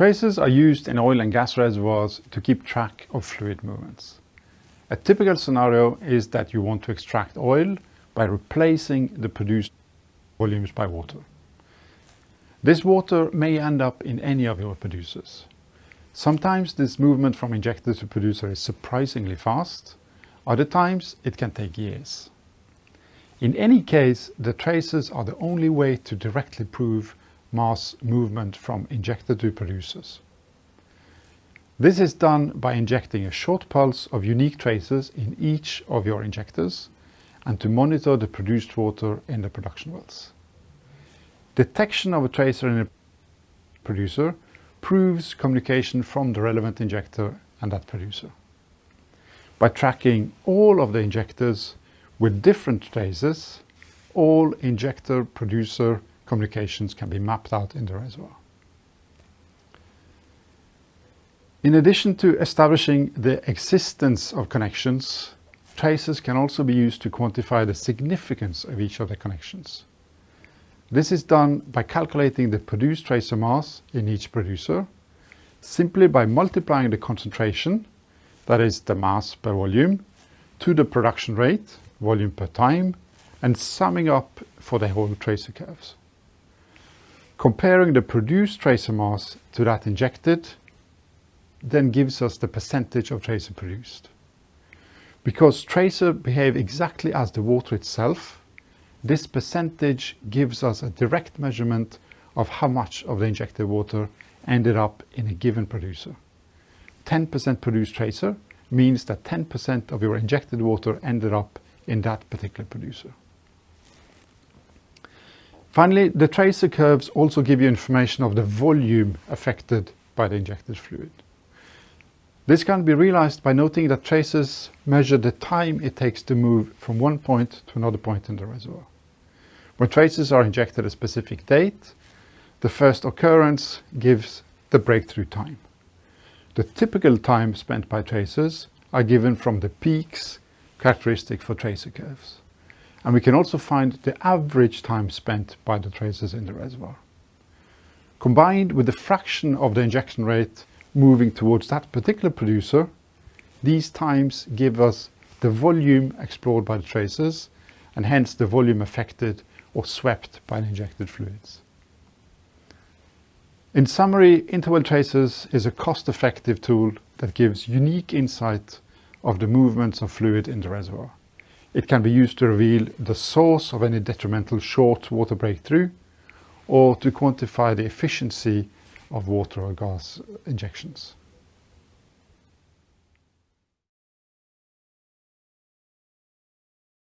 Tracers are used in oil and gas reservoirs to keep track of fluid movements. A typical scenario is that you want to extract oil by replacing the produced volumes by water. This water may end up in any of your producers. Sometimes this movement from injector to producer is surprisingly fast, other times it can take years. In any case, the tracers are the only way to directly prove mass movement from injector to producers. This is done by injecting a short pulse of unique tracers in each of your injectors and to monitor the produced water in the production wells. Detection of a tracer in a producer proves communication from the relevant injector and that producer. By tracking all of the injectors with different tracers, all injector-producer communications can be mapped out in the reservoir. In addition to establishing the existence of connections, tracers can also be used to quantify the significance of each of the connections. This is done by calculating the produced tracer mass in each producer, simply by multiplying the concentration, that is the mass per volume, to the production rate, volume per time, and summing up for the whole tracer curves. Comparing the produced tracer mass to that injected then gives us the percentage of tracer produced. Because tracer behave exactly as the water itself, this percentage gives us a direct measurement of how much of the injected water ended up in a given producer. 10% produced tracer means that 10% of your injected water ended up in that particular producer. Finally, the tracer curves also give you information of the volume affected by the injected fluid. This can be realized by noting that tracers measure the time it takes to move from one point to another point in the reservoir. When tracers are injected at a specific date, the first occurrence gives the breakthrough time. The typical time spent by tracers are given from the peaks characteristic for tracer curves. And we can also find the average time spent by the tracers in the reservoir. Combined with the fraction of the injection rate moving towards that particular producer, these times give us the volume explored by the tracers and hence the volume affected or swept by the injected fluids. In summary, Interwell Tracers is a cost-effective tool that gives unique insight of the movements of fluid in the reservoir. It can be used to reveal the source of any detrimental short water breakthrough or to quantify the efficiency of water or gas injections.